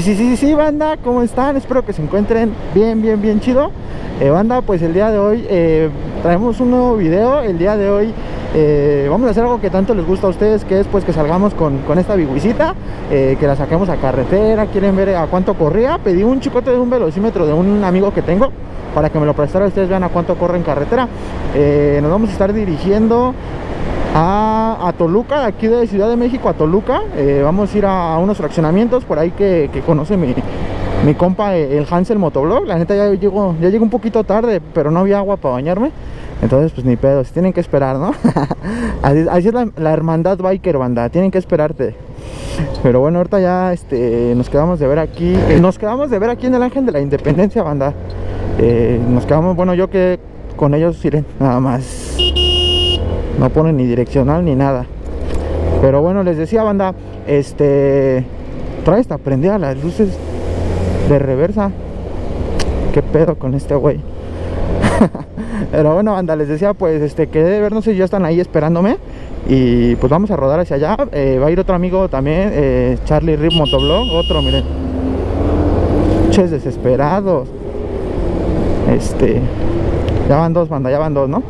Sí, banda, ¿cómo están? Espero que se encuentren bien chido. Banda, pues el día de hoy traemos un nuevo video. El día de hoy vamos a hacer algo que tanto les gusta a ustedes, que es pues que salgamos con esta biguisita, que la saquemos a carretera. Quieren ver a cuánto corría. Pedí un chicote de un velocímetro de un amigo que tengo para que me lo prestara. Ustedes vean a cuánto corre en carretera. Nos vamos a estar dirigiendo a Toluca, aquí de Ciudad de México a Toluca. Vamos a ir a unos fraccionamientos por ahí que conoce mi compa, el Hansel Motoblog. La neta ya llego un poquito tarde, pero no había agua para bañarme, entonces pues ni pedo, se tienen que esperar, ¿no? así es la hermandad biker, banda, tienen que esperarte. Pero bueno, ahorita ya nos quedamos de ver aquí, en el Ángel de la Independencia, banda. Nos quedamos, bueno, yo que con ellos iré, nada más. No ponen ni direccional ni nada. Pero bueno, les decía, banda, trae esta prendida las luces de reversa. Qué pedo con este güey. Pero bueno, banda, les decía, pues que de ver, no sé, ya están ahí esperándome. Y pues vamos a rodar hacia allá. Va a ir otro amigo también, Charlie Rip Motovlog. Otro, miren. Ches desesperados. Ya van dos, banda, ¿no?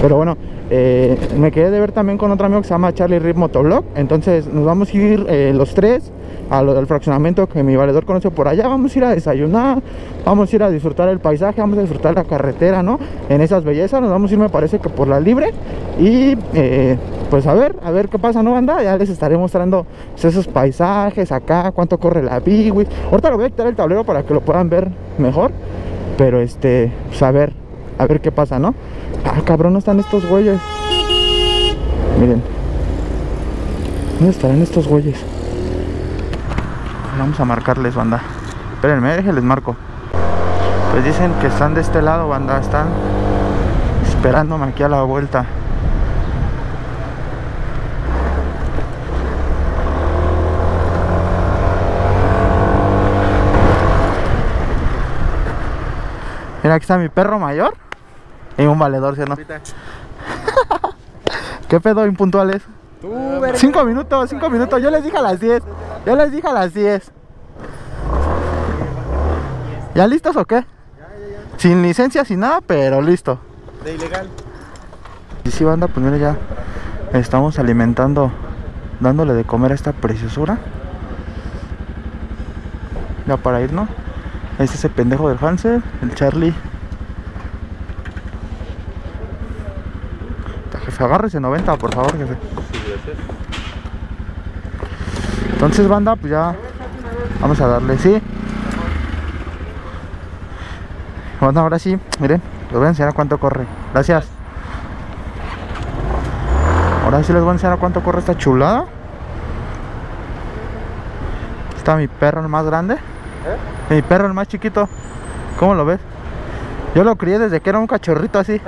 Pero bueno, me quedé de ver también con otro amigo que se llama Charlie Rip Motovlog. Entonces nos vamos a ir los tres al fraccionamiento que mi valedor conoce por allá. Vamos a ir a desayunar, vamos a ir a disfrutar el paisaje, vamos a disfrutar la carretera, ¿no? En esas bellezas nos vamos a ir, me parece que por la libre. Y pues a ver qué pasa, ¿no, banda? Ya les estaré mostrando pues esos paisajes acá, cuánto corre la bigui. Ahorita lo voy a quitar el tablero para que lo puedan ver mejor. Pero pues a ver qué pasa, ¿no? Ah, cabrón, no están estos güeyes. Miren. ¿Dónde estarán estos güeyes? Vamos a marcarles, banda. Espérenme, déjenles marco. Pues dicen que están de este lado, banda. Están esperándome aquí a la vuelta. Mira, aquí está mi perro mayor. Y un valedor, ¿sí o no? ¿Qué pedo impuntuales? 5 minutos, yo les dije a las 10. ¿Ya listos o qué? Ya. Sin licencia, sin nada, pero listo. De ilegal. Y sí, banda, pues mira, ya estamos alimentando, dándole de comer a esta preciosura. Ya para ir, ¿no? Ahí está ese pendejo del Hansel, el Charlie. Agárrese 90, por favor, jefe. Entonces, banda, pues ya vamos a darle, sí. Bueno, ahora sí, miren, les voy a enseñar a cuánto corre. Gracias. Ahora sí les voy a enseñar a cuánto corre esta chulada. Está mi perro el más grande. Mi perro el más chiquito. ¿Cómo lo ves? Yo lo crié desde que era un cachorrito así.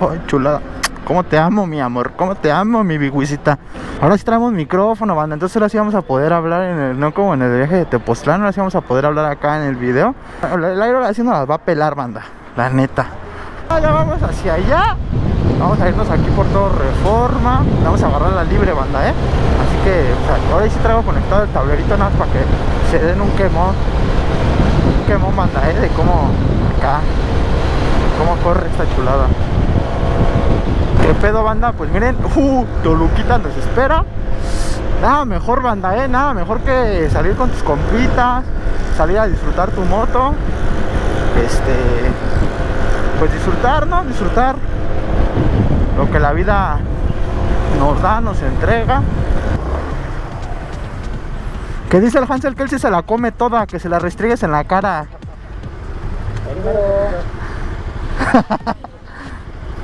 Oh, chulada, cómo te amo, mi amor, cómo te amo, mi biguisita. Ahora sí traemos micrófono, banda, entonces ahora sí vamos a poder hablar no como en el viaje de Tepoztlán, ahora sí vamos a poder hablar acá en el video. El aire así nos las va a pelar, banda, la neta. Ya vamos hacia allá, vamos a irnos aquí por todo Reforma, vamos a agarrar la libre, banda, así que, o sea, ahora sí traigo conectado el tablerito nada más para que se den un quemón, banda, de cómo acá, cómo corre esta chulada. ¿Qué pedo, banda? Pues miren, Toluquita nos espera. Nada mejor, banda, nada mejor que salir con tus compitas, salir a disfrutar tu moto. Pues disfrutar, ¿no? Disfrutar lo que la vida nos da, nos entrega. Que dice el Hansel que él sí se la come toda, que se la restriegues en la cara.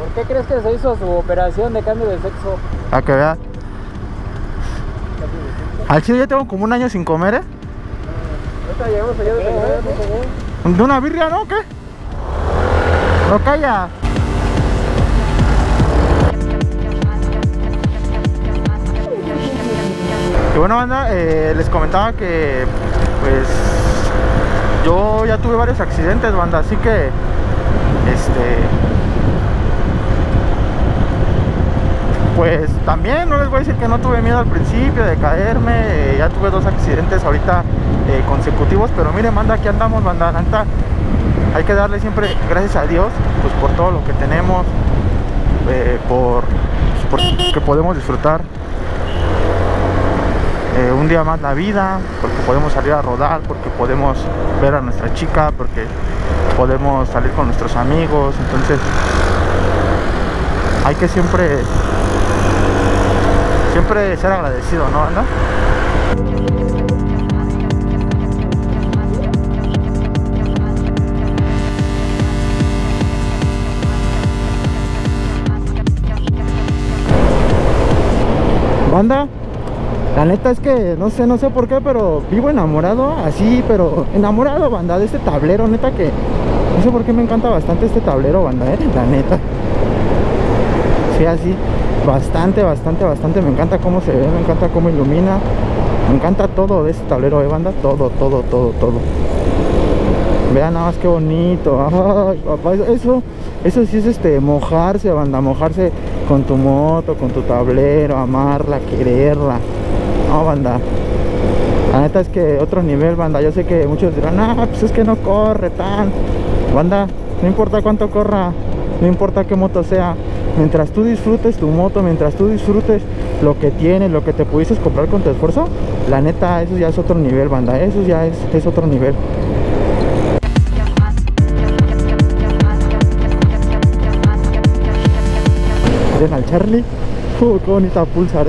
¿Por qué crees que se hizo su operación de cambio de sexo? A que veas. Al chile ya tengo como un año sin comer, ¿eh? Ahorita llegamos allá de una birria, ¿no? ¿Qué? No calla. Y bueno, banda, les comentaba que pues yo ya tuve varios accidentes, banda, así que pues también no les voy a decir que no tuve miedo al principio de caerme, ya tuve dos accidentes ahorita consecutivos, pero mire, manda, aquí andamos, manda, anta. Hay que darle siempre gracias a Dios, pues por todo lo que tenemos, por que podemos disfrutar un día más la vida, porque podemos salir a rodar, porque podemos ver a nuestra chica, porque podemos salir con nuestros amigos. Entonces hay que siempre ser agradecido, ¿no, banda? Banda, la neta es que no sé por qué, pero vivo enamorado, así, pero enamorado, banda, de este tablero, neta que no sé por qué me encanta bastante este tablero, banda, la neta. Sí, así, bastante, me encanta cómo se ve, me encanta cómo ilumina, me encanta todo de este tablero, banda, todo. Vean nada más qué bonito. Ay, papá, eso sí es mojarse, banda, mojarse con tu moto, con tu tablero, amarla, quererla. No, banda, la neta es que otro nivel, banda. Yo sé que muchos dirán, ah, pues es que no corre tan. Banda, no importa cuánto corra, no importa qué moto sea, mientras tú disfrutes tu moto, mientras tú disfrutes lo que tienes, lo que te pudiste comprar con tu esfuerzo, la neta, eso ya es otro nivel, banda, eso ya es otro nivel. Miren al Charlie, qué bonita pulsar,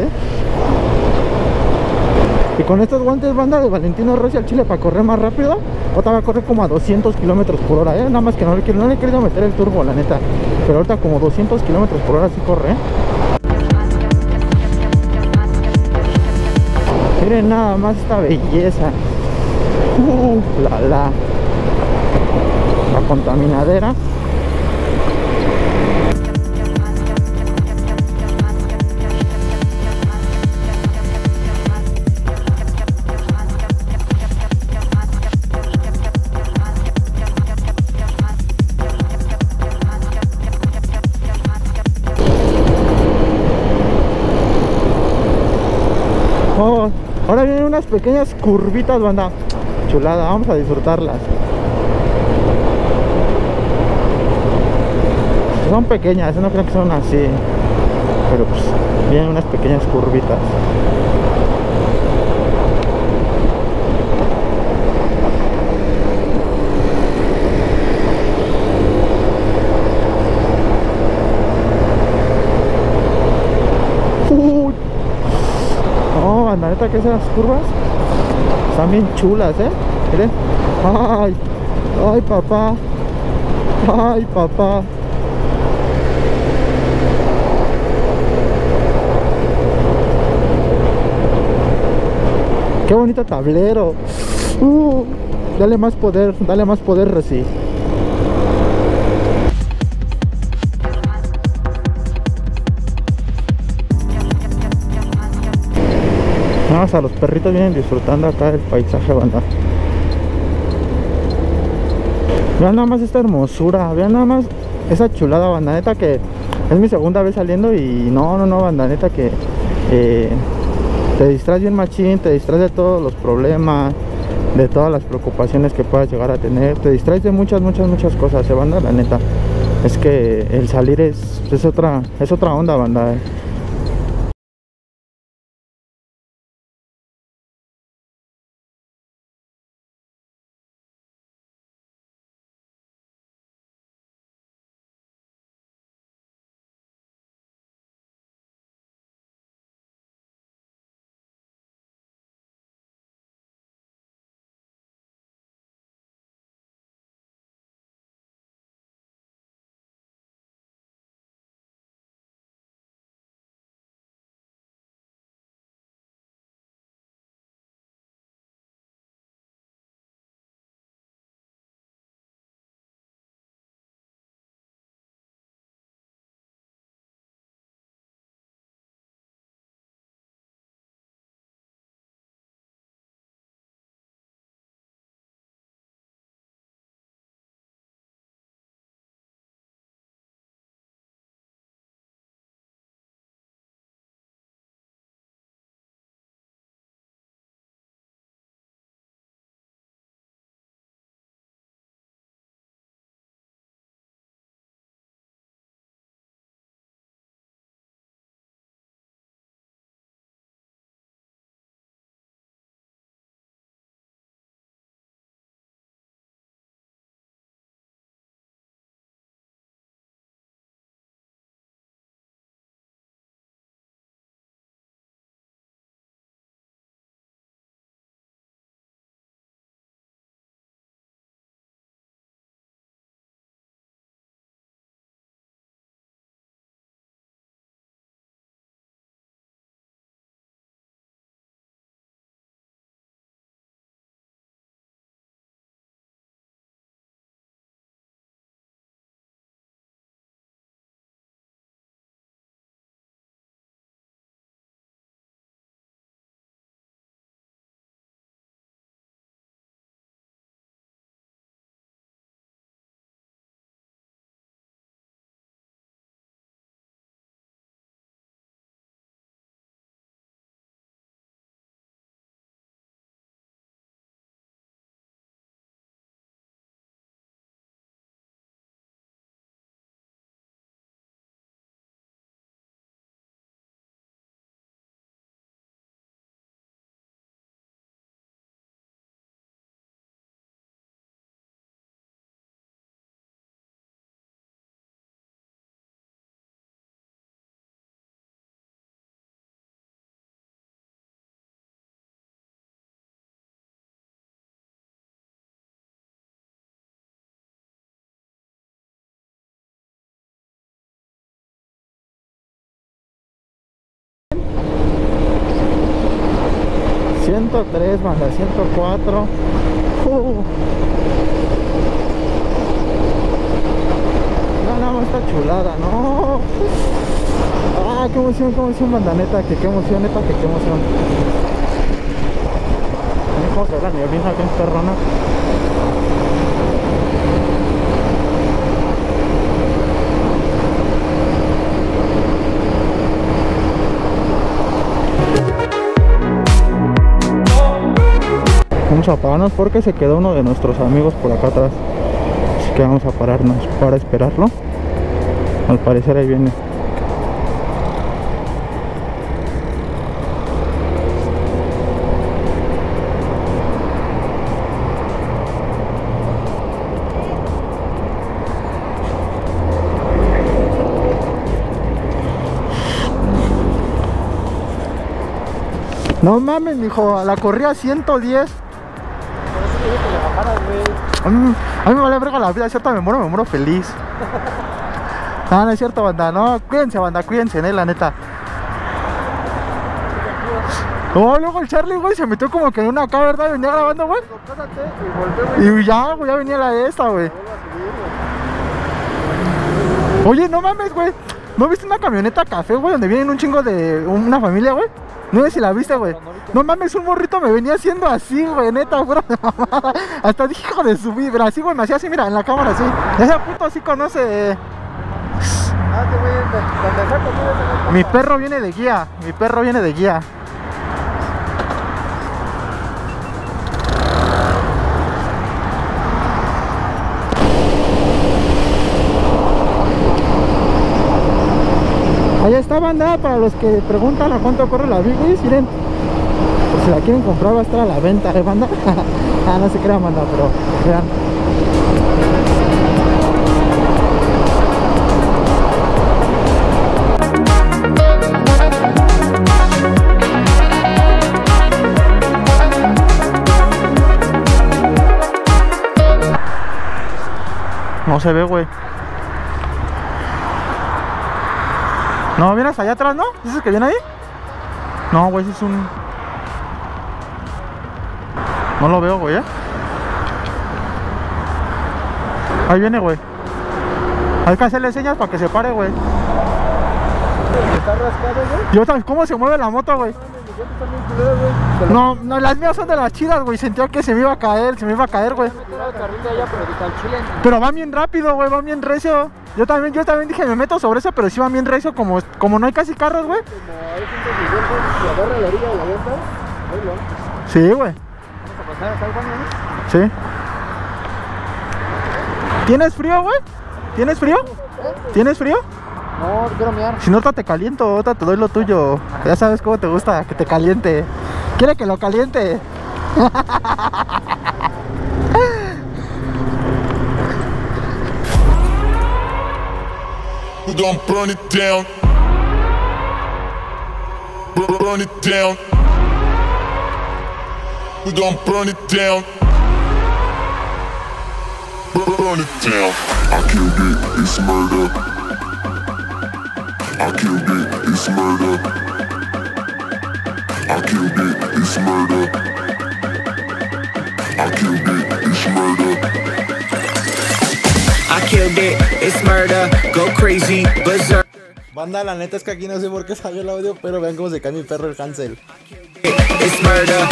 y con estos guantes, banda, de Valentino Rossi al chile, para correr más rápido, ahorita va a correr como a 200 km/h, nada más que no le he querido meter el turbo, la neta, pero ahorita como 200 km/h sí corre, Miren nada más esta belleza, la contaminadera. Ahora vienen unas pequeñas curvitas, banda. Chulada, vamos a disfrutarlas. Son pequeñas, no creo que son así, pero pues vienen unas pequeñas curvitas. La neta que esas curvas están bien chulas, miren. Ay papá. Qué bonito tablero. Dale más poder, Rossi. Nada más, a los perritos vienen disfrutando acá del paisaje, banda. Vean nada más esta hermosura, vean nada más esa chulada, banda, neta que es mi segunda vez saliendo y no, banda, neta que te distraes bien machín, te distraes de todos los problemas, de todas las preocupaciones que puedas llegar a tener, te distraes de muchas cosas, banda, la neta. Es que el salir es otra onda, banda. 103 más la 104. No, no, esta chulada, no. Ah, qué emoción, banda, neta, que qué emoción, neta, que qué emoción. ¿Cómo se ve la neblina aquí en Perrona? Vamos a pararnos porque se quedó uno de nuestros amigos por acá atrás, así que vamos a pararnos para esperarlo. Al parecer ahí viene. No mames, mijo, a la corrida 110. A mí me vale verga la vida, es cierto, me muero feliz. Ah, no es cierto, banda, no, cuídense, banda, cuídense, la neta. Oh, luego el Charlie, güey, se metió como que en una acá, ¿verdad? Venía grabando, güey. Y ya, güey, ya venía la de esta, güey. Oye, no mames, güey, ¿no viste una camioneta café, güey, donde vienen un chingo de una familia, güey? No sé si la viste, güey. No mames, un morrito me venía haciendo así, güey, neta, fuera de mamada. Hasta dije, hijo de su vibra, así, güey, me hacía así, mira, en la cámara, así. Ese puto así conoce. Mi perro viene de guía, mi perro viene de guía. Ahí está, banda, para los que preguntan a cuánto corre la BWS, miren, pues si la quieren comprar va a estar a la venta, ¿eh, banda? Ah, no se crean, banda, pero vean. No se ve, güey. No, vienes allá atrás, ¿no? ¿Dices que viene ahí? No, güey, ese es un... No lo veo, güey, ¿eh? Ahí viene, güey. Hay que hacerle señas para que se pare, güey. ¿Está rascado, güey? Yo también, ¿cómo se mueve la moto, güey? No, no, las mías son de las chidas, güey. Sentía que se me iba a caer, güey. Pero va bien rápido, güey, va bien recio. Yo también dije, me meto sobre eso, pero sí va bien recio, como no hay casi carros, güey. Sí, güey. Sí. ¿Tienes frío, güey? ¿Tienes frío? No, quiero mirar. Si no, te caliento, otra te doy lo tuyo. Ya sabes cómo te gusta, que te caliente. ¿Quiere que lo caliente? Don't burn it down. Burn it down. We don't burn it down. Burn it down. I killed it, it's murder. I killed it, it's murder. I killed it, it's murder. I killed it, it's murder. Banda, la neta es que aquí no sé por qué salió el audio, pero vean cómo se cae mi perro el Hansel. It's murder.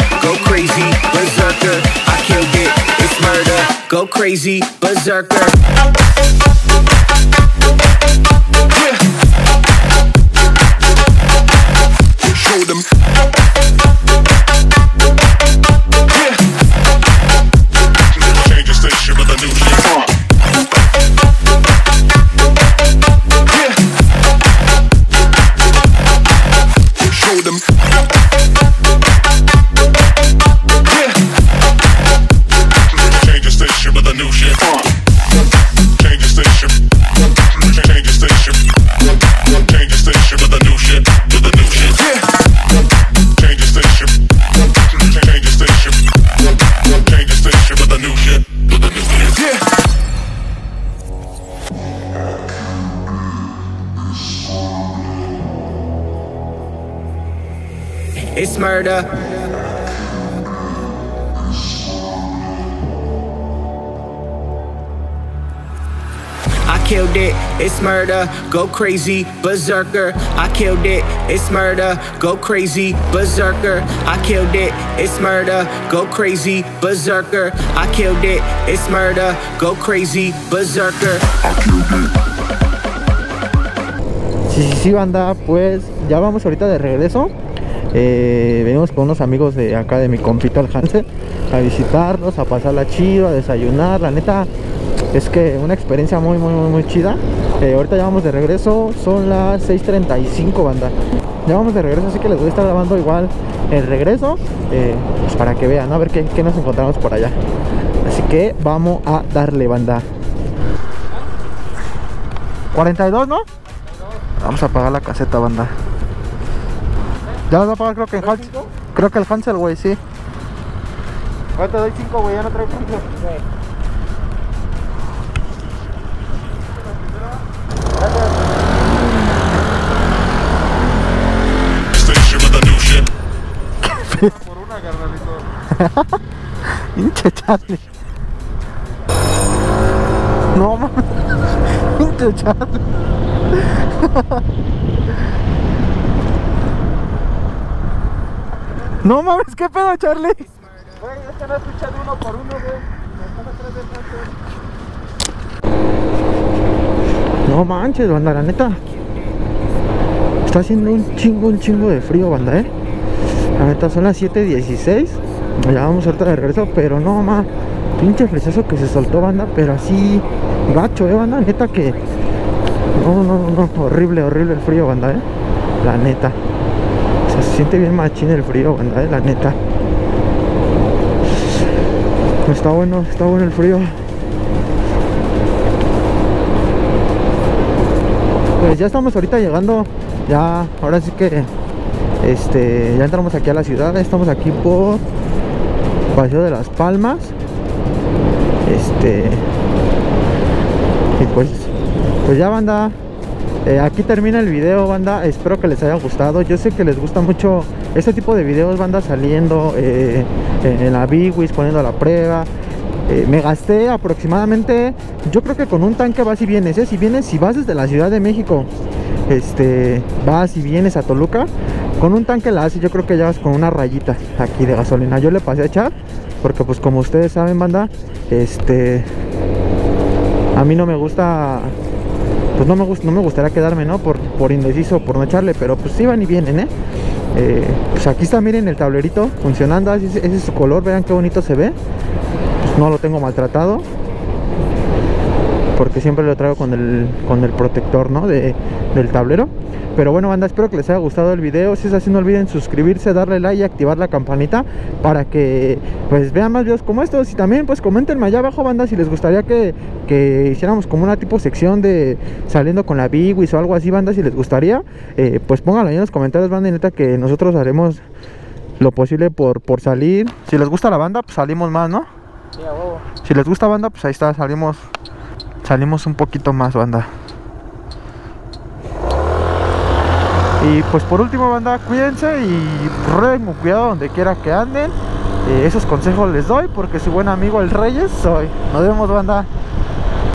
killed it, it's murder, go crazy, berserker. I killed it, it's murder, go crazy, berserker. I killed it, it's murder, go crazy, berserker. I killed it, it's murder, go crazy, berserker. I killed it. Sí, banda, pues ya vamos ahorita de regreso. Venimos con unos amigos de acá de mi compito el Hansel a visitarnos, a pasarla chido, a desayunar. La neta es que una experiencia muy chida. Ahorita ya vamos de regreso, son las 6:35, banda. Ya vamos de regreso, así que les voy a estar grabando igual el regreso, pues para que vean, ¿no? A ver qué nos encontramos por allá. Así que vamos a darle, banda. 42, ¿no? Vamos a apagar la caseta, banda. Ya vas a apagar, creo que el Hansel. Creo que el Hansel, güey, sí. Ahora te doy 5, güey, ya no traigo 5. Por una, carnalito. Pinche Charlie. No, mames. Pinche Charlie. No mames, ¿qué pedo, Charlie? Güey, es que no escuchas uno por uno, güey. Están atrás del Hansel. No manches, banda, la neta. Está haciendo un chingo de frío, banda, La neta, son las 7:16. Ya vamos ahorita de regreso, pero no, ma. Pinche frisazo que se soltó, banda, pero así gacho, banda, neta que... No, horrible el frío, banda, La neta. O sea, se siente bien machín el frío, banda, La neta. Está bueno el frío. Pues ya estamos ahorita llegando. Ya, ahora sí que... ya entramos aquí a la ciudad. Estamos aquí por... Paseo de las Palmas. Y pues ya, banda, aquí termina el video, banda. Espero que les haya gustado. Yo sé que les gusta mucho este tipo de videos, banda, saliendo en la BWS, poniendo la prueba. Me gasté aproximadamente, yo creo que con un tanque vas y vienes, si vas desde la Ciudad de México, vas y vienes a Toluca, con un tanque la haces. Yo creo que ya vas con una rayita aquí de gasolina. Yo le pasé a echar, porque pues como ustedes saben, banda, a mí no me gusta... Pues no me gustaría quedarme, ¿no? Por indeciso, por no echarle, pero pues sí van y vienen, pues aquí está, miren el tablerito funcionando, ese es su color, vean qué bonito se ve. Pues no lo tengo maltratado, porque siempre lo traigo con el protector, ¿no? Del tablero. Pero bueno, banda, espero que les haya gustado el video. Si es así, no olviden suscribirse, darle like y activar la campanita para que pues vean más videos como estos. Y también pues comentenme allá abajo, banda, si les gustaría que hiciéramos como una tipo sección de saliendo con la BWS o algo así, banda, si les gustaría. Pues pónganlo ahí en los comentarios, banda, y neta que nosotros haremos lo posible por salir. Si les gusta la banda, pues salimos más, ¿no? Sí, a huevo. Si les gusta, banda, pues ahí está, salimos un poquito más, banda. Y pues por último, banda, cuídense y rueden con cuidado donde quiera que anden. Esos consejos les doy porque su buen amigo el Reyes soy. Nos vemos, banda.